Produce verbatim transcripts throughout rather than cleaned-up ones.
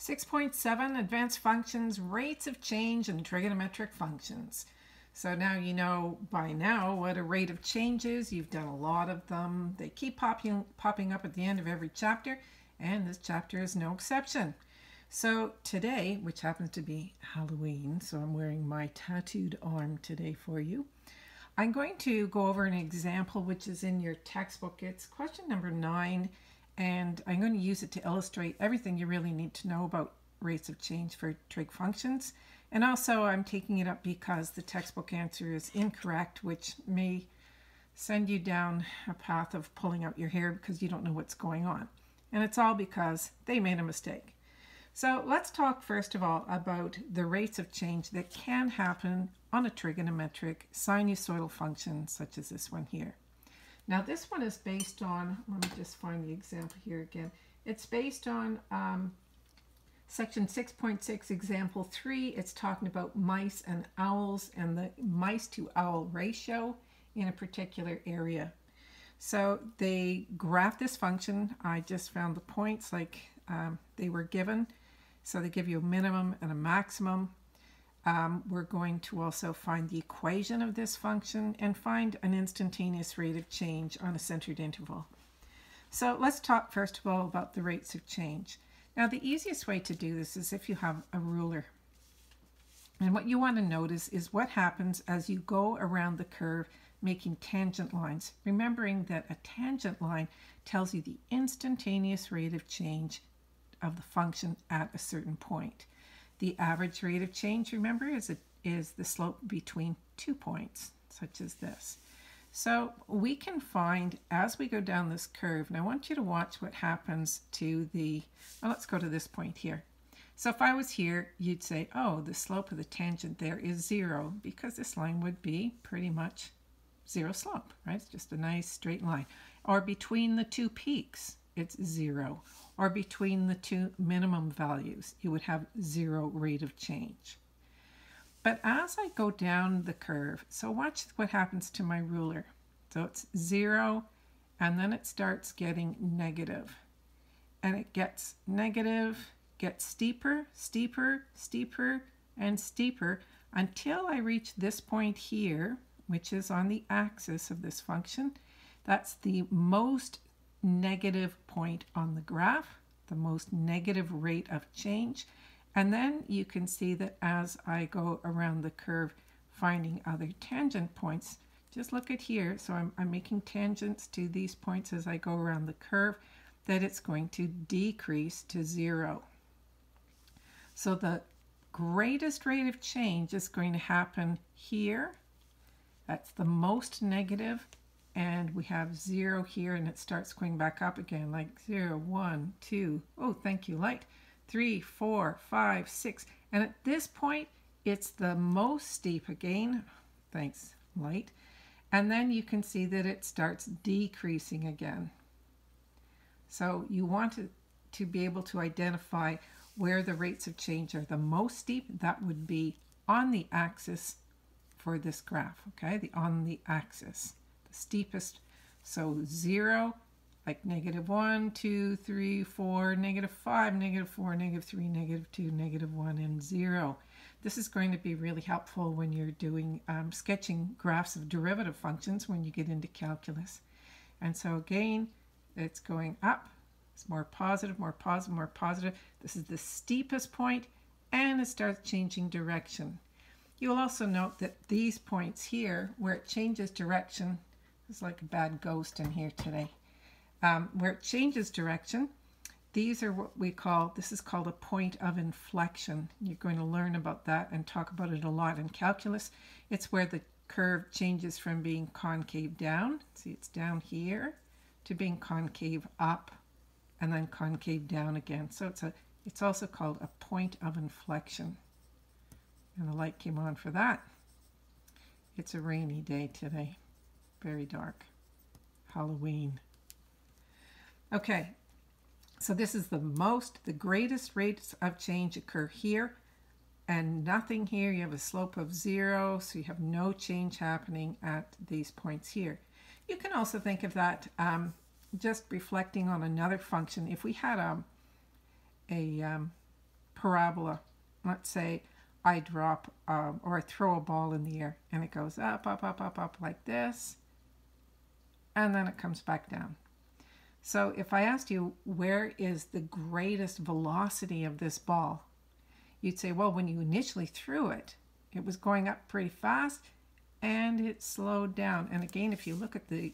six point seven, Advanced Functions, Rates of Change in Trigonometric Functions. So now you know by now what a rate of change is. You've done a lot of them. They keep popping, popping up at the end of every chapter, and this chapter is no exception. So today, which happens to be Halloween, so I'm wearing my tattooed arm today for you, I'm going to go over an example which is in your textbook. It's question number nine, and I'm going to use it to illustrate everything you really need to know about rates of change for trig functions. And also I'm taking it up because the textbook answer is incorrect, which may send you down a path of pulling out your hair because you don't know what's going on. And it's all because they made a mistake. So let's talk first of all about the rates of change that can happen on a trigonometric sinusoidal function such as this one here. Now this one is based on, let me just find the example here again. It's based on um, section six point six, example three. It's talking about mice and owls and the mice to owl ratio in a particular area. So they graph this function. I just found the points like um, they were given. So they give you a minimum and a maximum. Um, we're going to also find the equation of this function and find an instantaneous rate of change on a centered interval. So let's talk first of all about the rates of change. Now the easiest way to do this is if you have a ruler. And what you want to notice is what happens as you go around the curve making tangent lines, remembering that a tangent line tells you the instantaneous rate of change of the function at a certain point. The average rate of change, remember, is, it, is the slope between two points, such as this. So we can find, as we go down this curve, and I want you to watch what happens to the, well, let's go to this point here. So if I was here, you'd say, oh, the slope of the tangent there is zero, because this line would be pretty much zero slope, right? It's just a nice straight line. Or between the two peaks, it's zero. Or between the two minimum values, you would have zero rate of change. But as I go down the curve, so watch what happens to my ruler. So it's zero, and then it starts getting negative. And it gets negative, gets steeper, steeper, steeper, and steeper, until I reach this point here, which is on the axis of this function. That's the most negative point on the graph, the most negative rate of change. And then you can see that as I go around the curve finding other tangent points, just look at here, so I'm, I'm making tangents to these points as I go around the curve, that it's going to decrease to zero. So the greatest rate of change is going to happen here. That's the most negative, and we have zero here, and it starts going back up again, like zero, one, two, oh, thank you, light, three, four, five, six, and at this point, it's the most steep again, thanks, light, and then you can see that it starts decreasing again. So you want to, to be able to identify where the rates of change are the most steep. That would be on the axis for this graph, okay, the on the axis, the steepest, so zero, like negative one, two, three, four, negative five, negative four, negative three, negative two, negative one, and zero. This is going to be really helpful when you're doing um, sketching graphs of derivative functions when you get into calculus. And so again, it's going up. It's more positive, more positive, more positive. This is the steepest point, and it starts changing direction. You'll also note that these points here, where it changes direction, there's like a bad ghost in here today. Um, where it changes direction, these are what we call, this is called a point of inflection. You're going to learn about that and talk about it a lot in calculus. It's where the curve changes from being concave down, see it's down here, to being concave up, and then concave down again. So it's, a, it's also called a point of inflection. And the light came on for that. It's a rainy day today, very dark, Halloween. Okay, so this is the most, the greatest rates of change occur here, and nothing here. You have a slope of zero, so you have no change happening at these points here. You can also think of that um, just reflecting on another function. If we had a, a um, parabola. Let's say I drop um, or I throw a ball in the air and it goes up, up, up, up, up like this. And then it comes back down. So if I asked you, where is the greatest velocity of this ball? You'd say, well, when you initially threw it, it was going up pretty fast and it slowed down. And again, if you look at the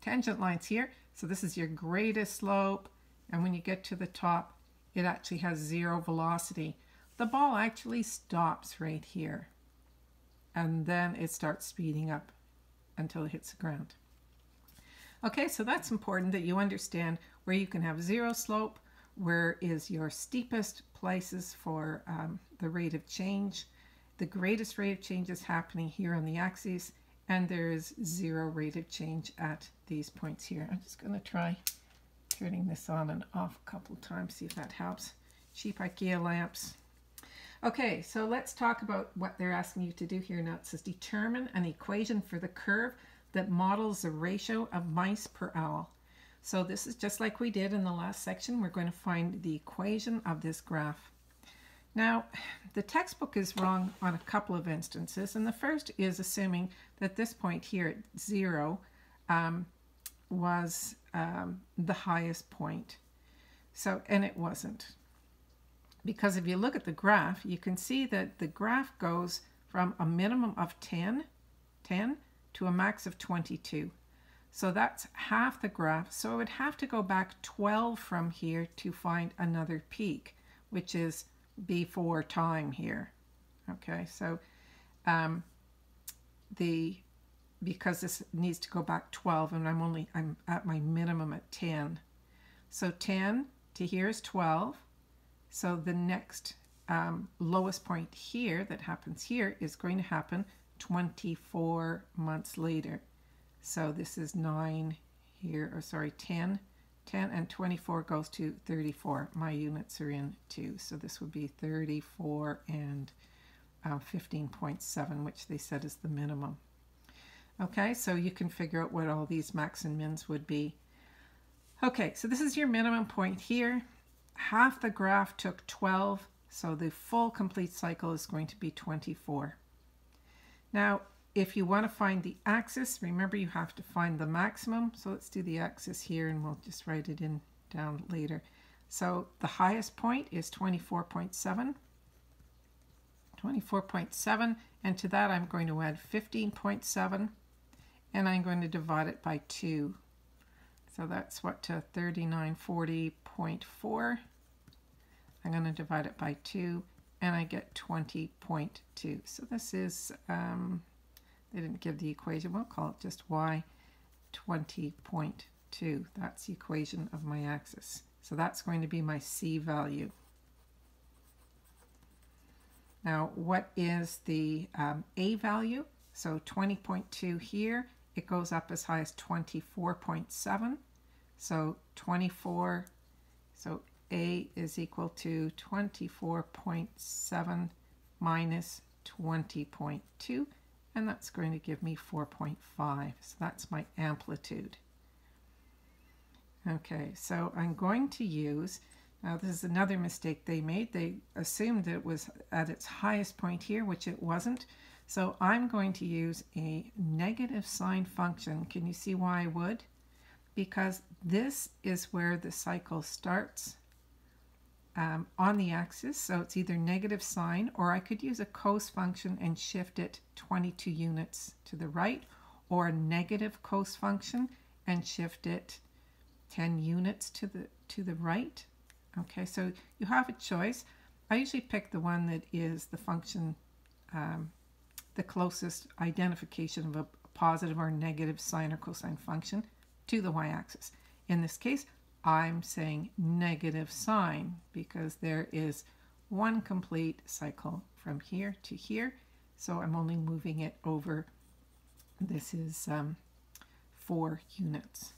tangent lines here, so this is your greatest slope. And when you get to the top, it actually has zero velocity. The ball actually stops right here. And then it starts speeding up until it hits the ground. Okay, so that's important that you understand where you can have zero slope, where is your steepest places for um, the rate of change. The greatest rate of change is happening here on the axes, and there is zero rate of change at these points here. I'm just going to try turning this on and off a couple times, see if that helps. Cheap IKEA lamps. Okay, so let's talk about what they're asking you to do here now. It says determine an equation for the curve that models the ratio of mice per owl. So this is just like we did in the last section. We're going to find the equation of this graph. Now, the textbook is wrong on a couple of instances, and the first is assuming that this point here at zero um, was um, the highest point. So, and it wasn't. Because if you look at the graph, you can see that the graph goes from a minimum of ten, ten to a max of twenty-two. So that's half the graph. So it would have to go back twelve from here to find another peak, which is before time here. Okay, so um, the because this needs to go back twelve, and I'm only I'm at my minimum at ten, so ten to here is twelve, so the next um, lowest point here that happens here is going to happen twenty-four months later. So this is nine here, or sorry, ten, ten, and twenty-four goes to thirty-four. My units are in two, so this would be thirty-four and uh, fifteen point seven, which they said is the minimum. Okay, so you can figure out what all these max and mins would be. Okay, so this is your minimum point here. Half the graph took twelve, so the full complete cycle is going to be twenty-four. Now, if you want to find the axis, remember you have to find the maximum. So let's do the axis here and we'll just write it in down later. So the highest point is twenty-four point seven, twenty-four point seven, and to that I'm going to add fifteen point seven, and I'm going to divide it by two. So that's what, to thirty-nine forty point four. I'm going to divide it by two, and I get twenty point two. So this is... Um, They didn't give the equation. We'll call it just y, twenty point two. That's the equation of my axis. So that's going to be my c value. Now, what is the um, a value? So twenty point two here, it goes up as high as twenty-four point seven. So twenty-four, so a is equal to twenty-four point seven minus twenty point two. And that's going to give me four point five. So that's my amplitude. Okay, so I'm going to use, now this is another mistake they made. They assumed it was at its highest point here, which it wasn't. So I'm going to use a negative sine function. Can you see why I would? Because this is where the cycle starts um, on the axis. So it's either negative sine, or I could use a cos function and shift it twenty-two units to the right, or a negative cos function and shift it ten units to the to the right. Okay, so you have a choice. I usually pick the one that is the function, um, the closest identification of a positive or negative sine or cosine function to the y-axis. In this case, I'm saying negative sine, because there is one complete cycle from here to here. So I'm only moving it over. This is um, four units.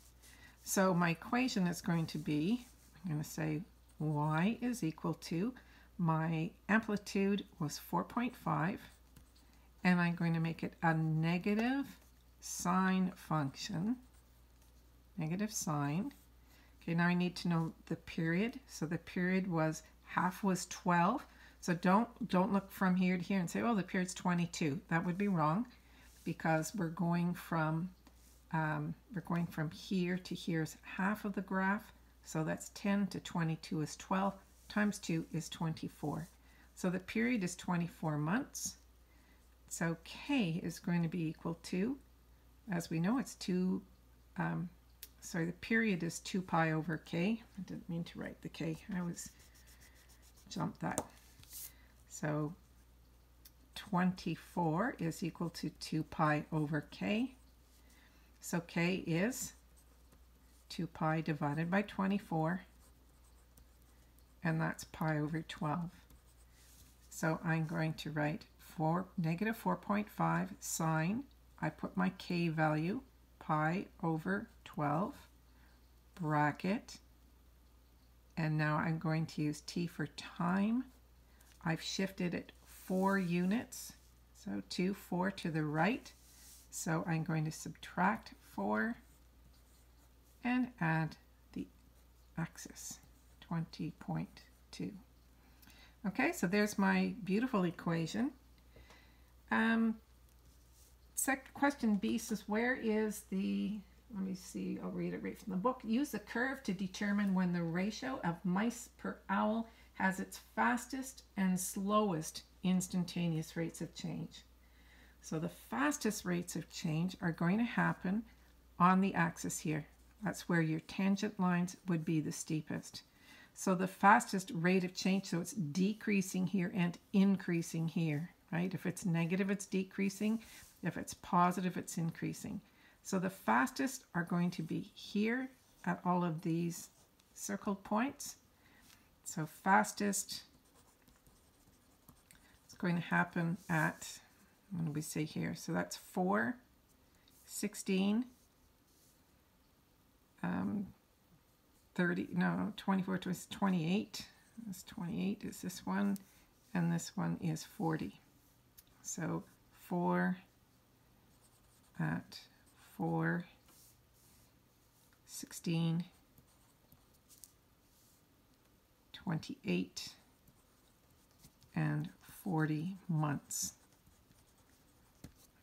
So my equation is going to be, I'm going to say y is equal to, my amplitude was four point five, and I'm going to make it a negative sine function, negative sine. Okay, now we need to know the period. So the period was, half was twelve. So don't, don't look from here to here and say, oh, the period's twenty-two. That would be wrong, because we're going from, um, we're going from here to here's half of the graph. So that's ten to twenty-two is twelve, times two is twenty-four. So the period is twenty-four months. So K is going to be equal to, as we know, it's two, um, sorry, the period is two pi over K. I didn't mean to write the K. I always jumped that. So twenty-four is equal to two pi over K. So K is two pi divided by twenty-four, and that's pi over twelve. So I'm going to write four, negative four point five sine, I put my K value, pi over twelve, bracket, and now I'm going to use T for time. I've shifted it four units, so two, four to the right. So I'm going to subtract four and add the axis, twenty point two. Okay, so there's my beautiful equation. Um, sec question B says, where is the, let me see, I'll read it right from the book. Use the curve to determine when the ratio of mice per owl has its fastest and slowest instantaneous rates of change. So the fastest rates of change are going to happen on the axis here. That's where your tangent lines would be the steepest. So the fastest rate of change, so it's decreasing here and increasing here, right? If it's negative, it's decreasing. If it's positive, it's increasing. So the fastest are going to be here at all of these circled points. So fastest, it's going to happen at, what do we say here? So that's four, sixteen, um, thirty, no, twenty-four to twenty-eight. This twenty-eight is this one, and this one is forty. So four at four, sixteen, twenty-eight, and forty months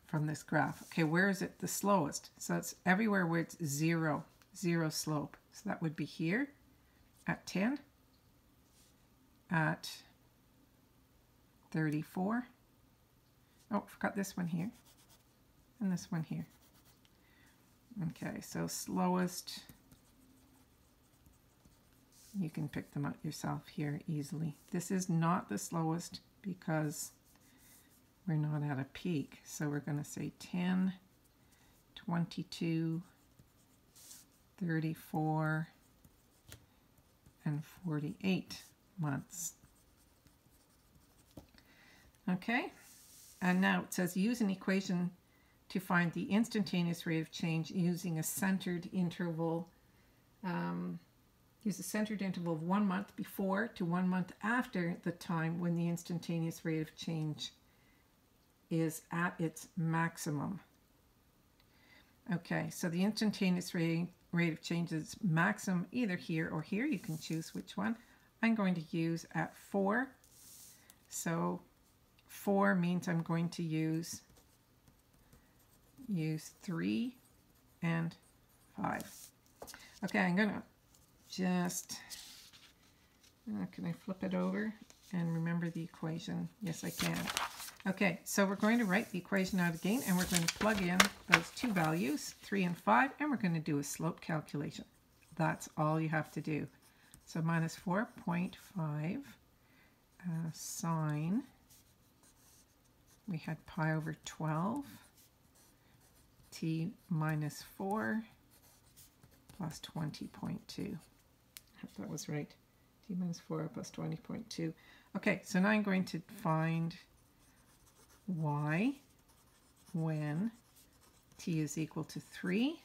from this graph. Okay, where is it the slowest? So it's everywhere where it's zero, zero slope. So that would be here at ten, at thirty-four. Oh, forgot this one here, and this one here. Okay, so slowest, you can pick them out yourself here easily. This is not the slowest because we're not at a peak. So we're going to say ten, twenty-two, thirty-four, and forty-eight months. Okay, and now it says use an equation to find the instantaneous rate of change using a centered interval. Um, use a centered interval of one month before to one month after the time when the instantaneous rate of change is at its maximum. Okay, so the instantaneous rate rate of change is maximum either here or here. You can choose which one. I'm going to use at four. So four means I'm going to use, use three and five. Okay, I'm going to just, can I flip it over and remember the equation? Yes, I can. Okay, so we're going to write the equation out again, and we're going to plug in those two values, three and five, and we're going to do a slope calculation. That's all you have to do. So minus four point five uh, sine, we had pi over twelve, t minus four plus twenty point two. I hope that was right. t minus four plus twenty point two. Okay, so now I'm going to find y when t is equal to three,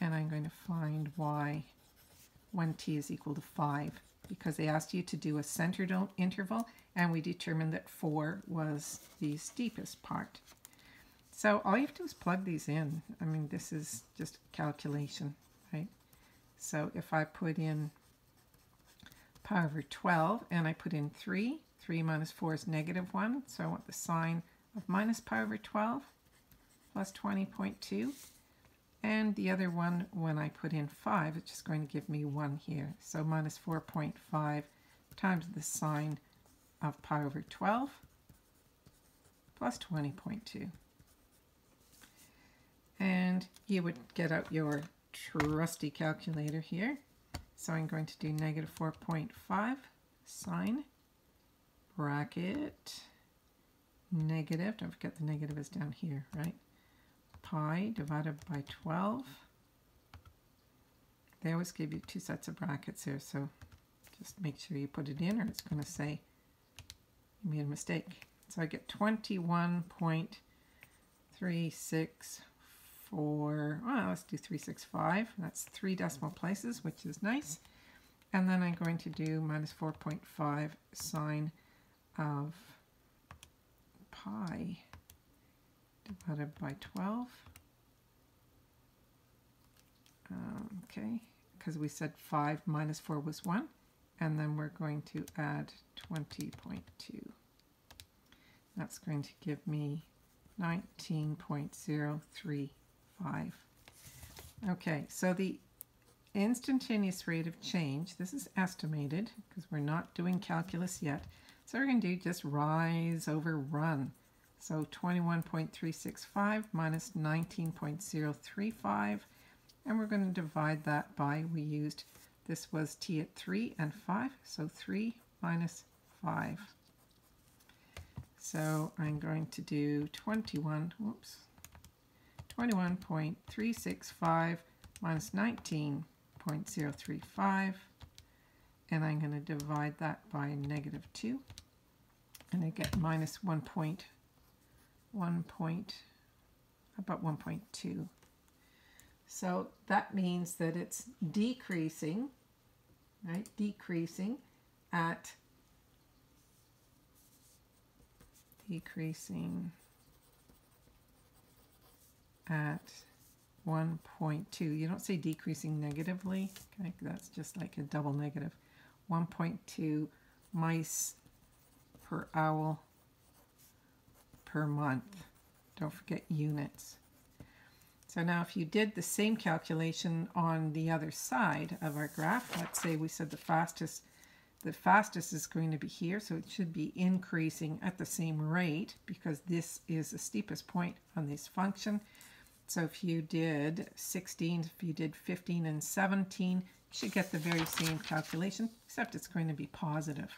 and I'm going to find y when t is equal to five, because they asked you to do a centered interval, and we determined that four was the steepest part. So all you have to do is plug these in. I mean, this is just calculation, right? So if I put in pi over twelve and I put in three, three minus four is negative one, so I want the sign of minus pi over twelve plus twenty point two. And the other one, when I put in five, it's just going to give me one here. So minus four point five times the sign of pi over twelve plus twenty point two. And you would get out your trusty calculator here. So I'm going to do negative four point five sine bracket negative, don't forget the negative is down here, right? Pi divided by twelve. They always give you two sets of brackets here, so just make sure you put it in or it's going to say you made a mistake. So I get twenty-one point three six four, well, let's do three sixty-five, that's three decimal places, which is nice. And then I'm going to do minus four point five sine of pi divided by twelve. Um, okay, because we said five minus four was one, and then we're going to add twenty point two. That's going to give me nineteen point zero three five. Okay, so the instantaneous rate of change, this is estimated because we're not doing calculus yet, so we're going to do just rise over run. So twenty-one point three six five minus nineteen point zero three five, and we're going to divide that by, we used, this was t at three and five, so three minus five. So I'm going to do twenty-one, whoops, twenty-one point three six five minus nineteen point zero three five, and I'm going to divide that by negative two, and I get minus one point one, about one point two. So that means that it's decreasing, right? Decreasing at decreasing at one point two. You don't say decreasing negatively, okay? That's just like a double negative. one point two mice per owl per month. Don't forget units. So now if you did the same calculation on the other side of our graph, let's say we said the fastest, the fastest is going to be here, so it should be increasing at the same rate because this is the steepest point on this function. So if you did sixteen, if you did fifteen and seventeen, you should get the very same calculation, except it's going to be positive.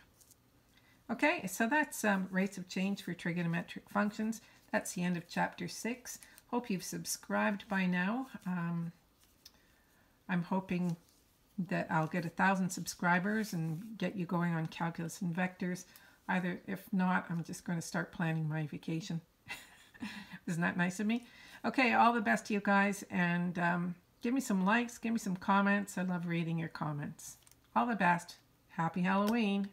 Okay, so that's um, rates of change for trigonometric functions. That's the end of chapter six. Hope you've subscribed by now. Um, I'm hoping that I'll get a thousand subscribers and get you going on calculus and vectors. Either, if not, I'm just going to start planning my vacation. Isn't that nice of me? Okay, all the best to you guys, and um, give me some likes, give me some comments. I love reading your comments. All the best. Happy Halloween.